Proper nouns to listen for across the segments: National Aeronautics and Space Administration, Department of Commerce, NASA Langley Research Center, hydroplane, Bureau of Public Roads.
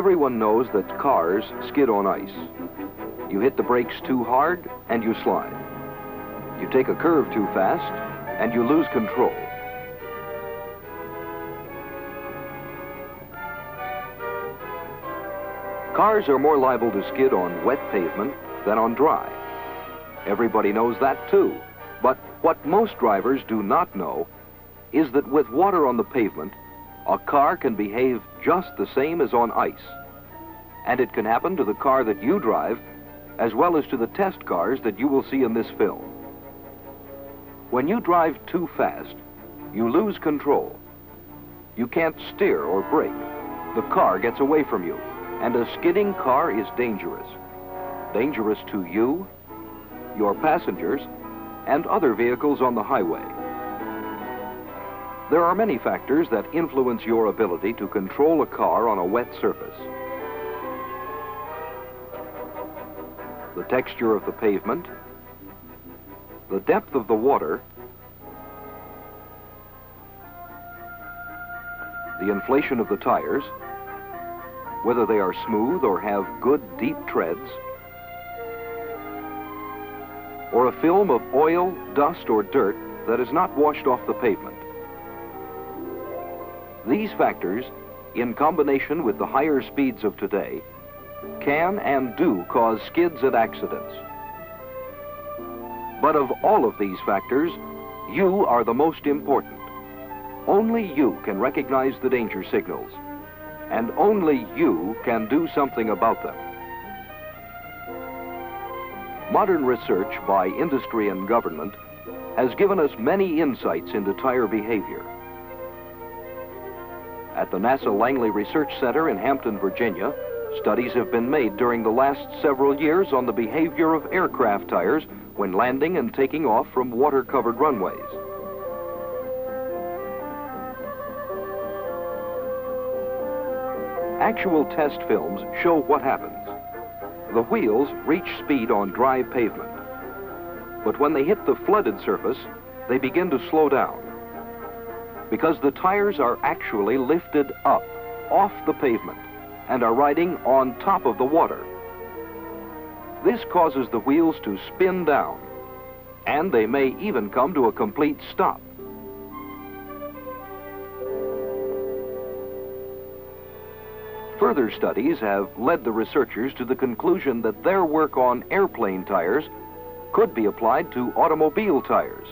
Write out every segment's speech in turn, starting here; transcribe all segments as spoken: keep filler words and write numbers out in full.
Everyone knows that cars skid on ice. You hit the brakes too hard and you slide. You take a curve too fast and you lose control. Cars are more liable to skid on wet pavement than on dry. Everybody knows that too. But what most drivers do not know is that with water on the pavement, a car can behave just the same as on ice. And it can happen to the car that you drive, as well as to the test cars that you will see in this film. When you drive too fast, you lose control. You can't steer or brake. The car gets away from you, and a skidding car is dangerous. Dangerous to you, your passengers, and other vehicles on the highway. There are many factors that influence your ability to control a car on a wet surface. The texture of the pavement, the depth of the water, the inflation of the tires, whether they are smooth or have good deep treads, or a film of oil, dust, or dirt that is not washed off the pavement. These factors, in combination with the higher speeds of today, can and do cause skids and accidents. But of all of these factors, you are the most important. Only you can recognize the danger signals, and only you can do something about them. Modern research by industry and government has given us many insights into tire behavior. At the NASA Langley Research Center in Hampton, Virginia, studies have been made during the last several years on the behavior of aircraft tires when landing and taking off from water-covered runways. Actual test films show what happens. The wheels reach speed on dry pavement, but when they hit the flooded surface, they begin to slow down, because the tires are actually lifted up off the pavement and are riding on top of the water. This causes the wheels to spin down, and they may even come to a complete stop. Further studies have led the researchers to the conclusion that their work on airplane tires could be applied to automobile tires,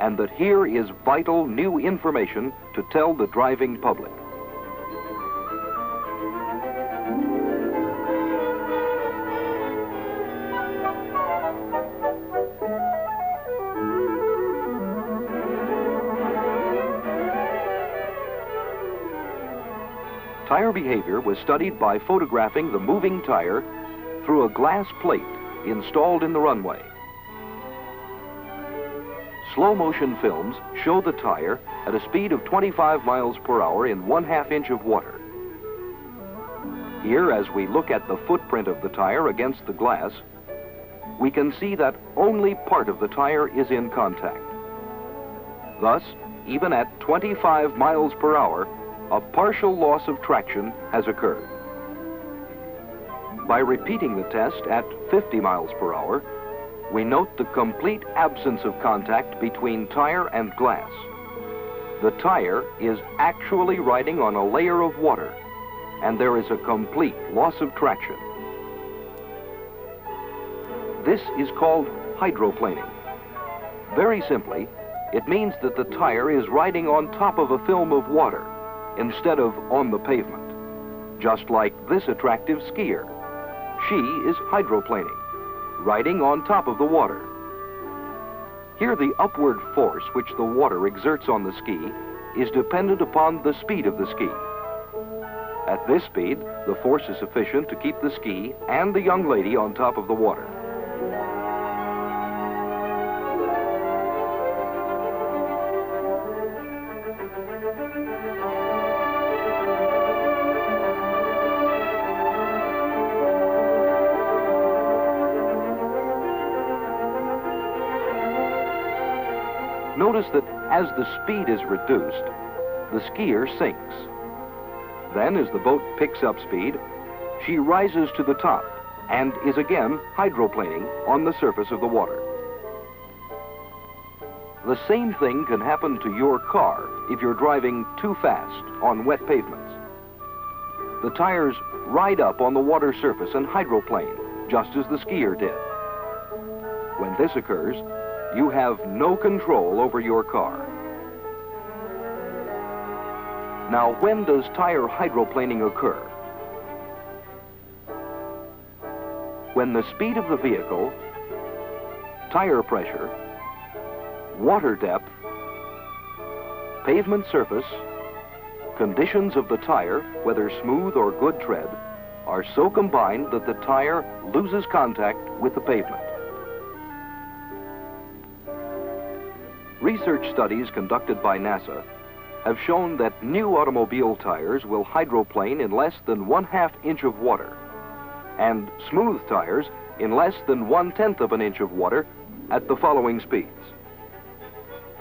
and that here is vital new information to tell the driving public. Tire behavior was studied by photographing the moving tire through a glass plate installed in the runway. Slow motion films show the tire at a speed of twenty-five miles per hour in one half inch of water. Here, as we look at the footprint of the tire against the glass, we can see that only part of the tire is in contact. Thus, even at twenty-five miles per hour, a partial loss of traction has occurred. By repeating the test at fifty miles per hour, we note the complete absence of contact between tire and glass. The tire is actually riding on a layer of water, and there is a complete loss of traction. This is called hydroplaning. Very simply, it means that the tire is riding on top of a film of water instead of on the pavement, just like this attractive skier. She is hydroplaning, riding on top of the water. Here, the upward force which the water exerts on the ski is dependent upon the speed of the ski. At this speed, the force is sufficient to keep the ski and the young lady on top of the water. Notice that as the speed is reduced, the skier sinks. Then, as the boat picks up speed, she rises to the top and is again hydroplaning on the surface of the water. The same thing can happen to your car if you're driving too fast on wet pavements. The tires ride up on the water surface and hydroplane, just as the skier did. When this occurs, you have no control over your car. Now, when does tire hydroplaning occur? When the speed of the vehicle, tire pressure, water depth, pavement surface, conditions of the tire, whether smooth or good tread, are so combined that the tire loses contact with the pavement. Research studies conducted by NASA have shown that new automobile tires will hydroplane in less than one-half inch of water, and smooth tires in less than one-tenth of an inch of water at the following speeds: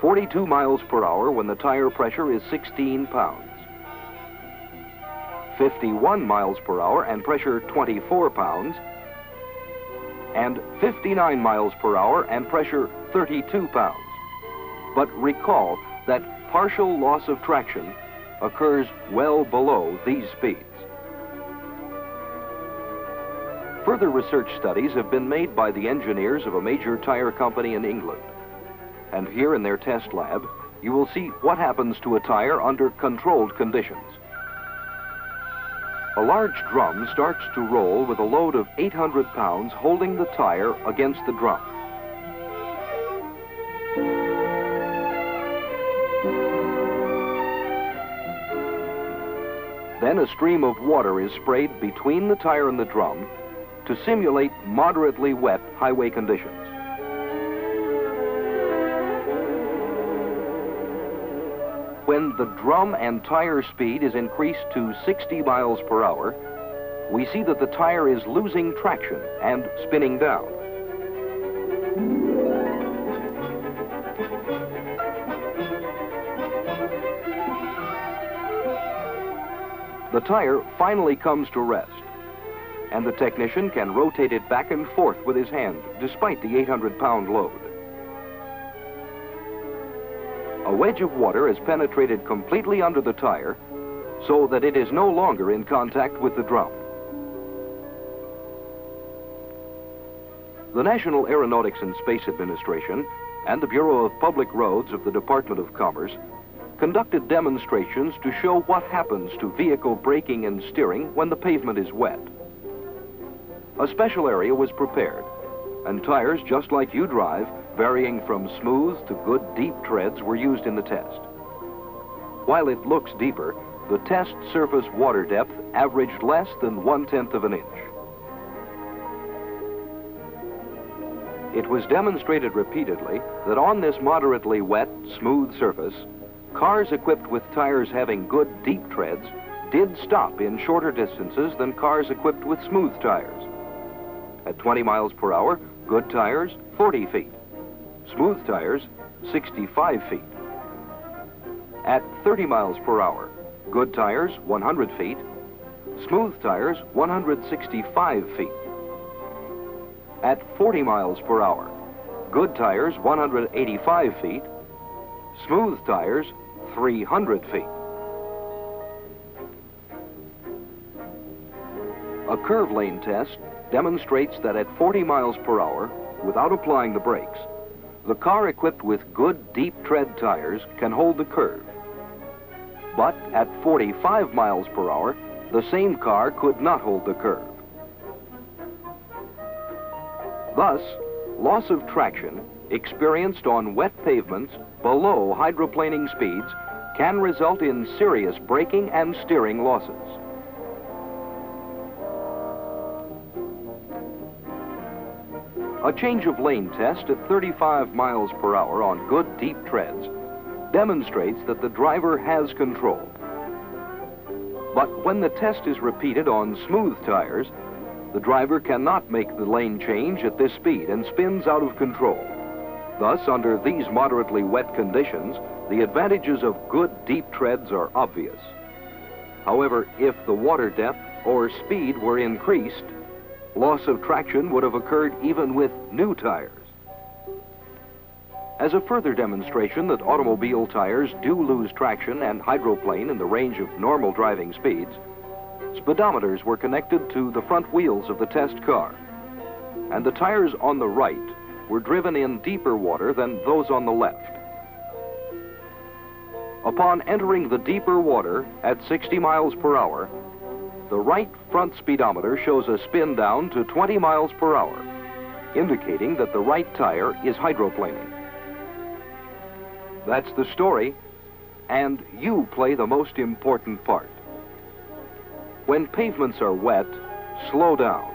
forty-two miles per hour when the tire pressure is sixteen pounds, fifty-one miles per hour and pressure twenty-four pounds, and fifty-nine miles per hour and pressure thirty-two pounds. But recall that partial loss of traction occurs well below these speeds. Further research studies have been made by the engineers of a major tire company in England. And here in their test lab, you will see what happens to a tire under controlled conditions. A large drum starts to roll with a load of eight hundred pounds holding the tire against the drum. Then a stream of water is sprayed between the tire and the drum to simulate moderately wet highway conditions. When the drum and tire speed is increased to sixty miles per hour, we see that the tire is losing traction and spinning down. The tire finally comes to rest, and the technician can rotate it back and forth with his hand, despite the eight hundred pound load. A wedge of water is penetrated completely under the tire, so that it is no longer in contact with the drum. The National Aeronautics and Space Administration and the Bureau of Public Roads of the Department of Commerce conducted demonstrations to show what happens to vehicle braking and steering when the pavement is wet. A special area was prepared, and tires just like you drive, varying from smooth to good deep treads, were used in the test. While it looks deeper, the test surface water depth averaged less than one-tenth of an inch. It was demonstrated repeatedly that on this moderately wet, smooth surface, cars equipped with tires having good deep treads did stop in shorter distances than cars equipped with smooth tires. At twenty miles per hour, good tires, forty feet. Smooth tires, sixty-five feet. At thirty miles per hour, good tires, one hundred feet. Smooth tires, one hundred sixty-five feet. At forty miles per hour, good tires, one hundred eighty-five feet. Smooth tires, three hundred feet. A curve lane test demonstrates that at forty miles per hour, without applying the brakes, the car equipped with good deep tread tires can hold the curve. But at forty-five miles per hour, the same car could not hold the curve. Thus, loss of traction experienced on wet pavements below hydroplaning speeds can result in serious braking and steering losses. A change of lane test at thirty-five miles per hour on good deep treads demonstrates that the driver has control. But when the test is repeated on smooth tires, the driver cannot make the lane change at this speed and spins out of control. Thus, under these moderately wet conditions, the advantages of good deep treads are obvious. However, if the water depth or speed were increased, loss of traction would have occurred even with new tires. As a further demonstration that automobile tires do lose traction and hydroplane in the range of normal driving speeds, speedometers were connected to the front wheels of the test car, and the tires on the right were driven in deeper water than those on the left. Upon entering the deeper water at sixty miles per hour, the right front speedometer shows a spin down to twenty miles per hour, indicating that the right tire is hydroplaning. That's the story, and you play the most important part. When pavements are wet, slow down.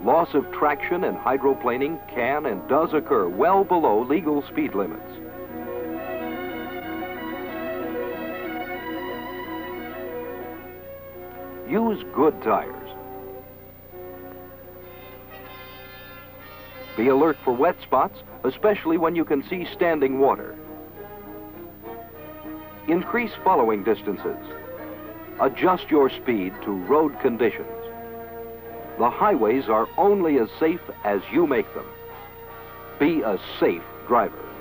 Loss of traction and hydroplaning can and does occur well below legal speed limits. Use good tires. Be alert for wet spots, especially when you can see standing water. Increase following distances. Adjust your speed to road conditions. The highways are only as safe as you make them. Be a safe driver.